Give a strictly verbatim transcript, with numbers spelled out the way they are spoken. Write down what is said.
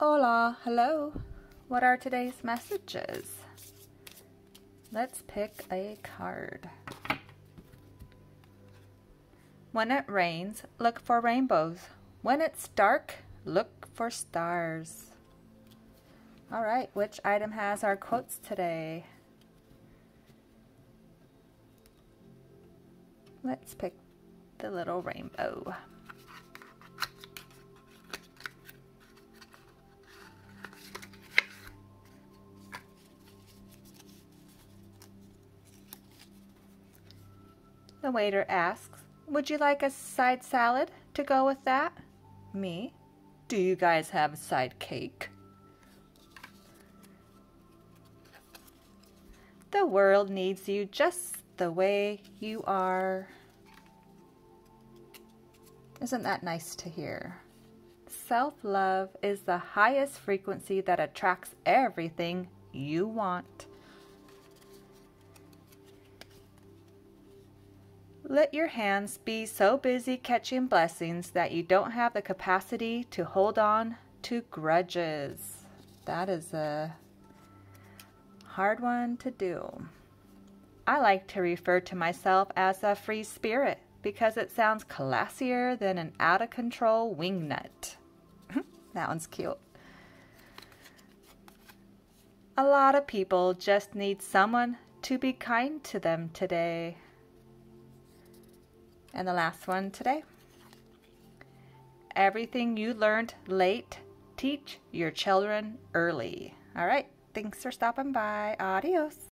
Hola, hello. What are today's messages? Let's pick a card. When it rains, look for rainbows. When it's dark, look for stars. All right, which item has our quotes today? Let's pick the little rainbow. The waiter asks, "Would you like a side salad to go with that?" Me, "Do you guys have a side cake?" The world needs you just the way you are. Isn't that nice to hear? Self-love is the highest frequency that attracts everything you want. Let your hands be so busy catching blessings that you don't have the capacity to hold on to grudges. That is a hard one to do. I like to refer to myself as a free spirit because it sounds classier than an out-of-control wingnut. That one's cute. A lot of people just need someone to be kind to them today. And the last one today. Everything you learned late, teach your children early. All right. Thanks for stopping by. Adios.